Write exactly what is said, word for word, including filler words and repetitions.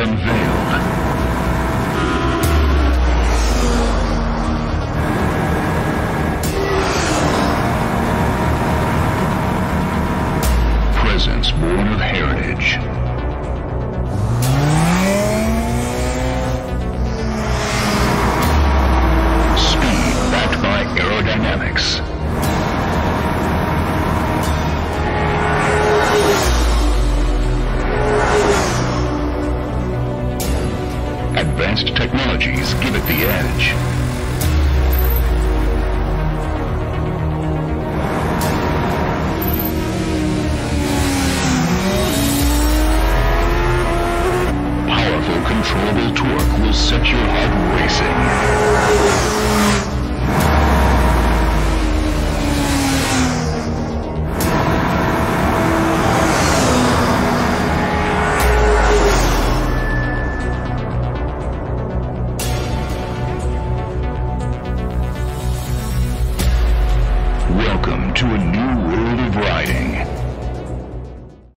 unveiled. Presence born of heritage. Speed backed by aerodynamics. Advanced technologies give it the edge. Controllable torque will set your heart racing.